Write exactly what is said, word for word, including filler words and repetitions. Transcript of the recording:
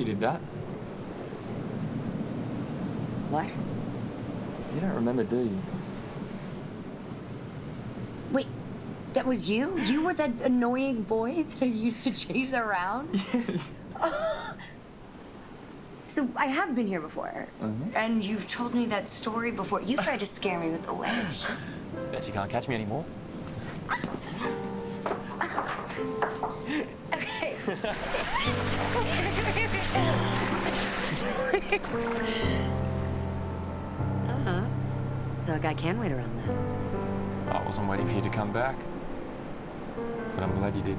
You did that? What? You don't remember, do you? Wait, that was you? You were that annoying boy that I used to chase around? Yes. So I have been here before, mm-hmm. and you've told me that story before. You tried to scare me with the wedge. Bet you can't catch me anymore. Okay. Uh-huh. So a guy can wait around then. I wasn't waiting for you to come back, but I'm glad you did.